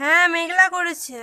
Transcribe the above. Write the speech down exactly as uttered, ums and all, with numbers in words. হ্যাঁ মেঘলা করেছে।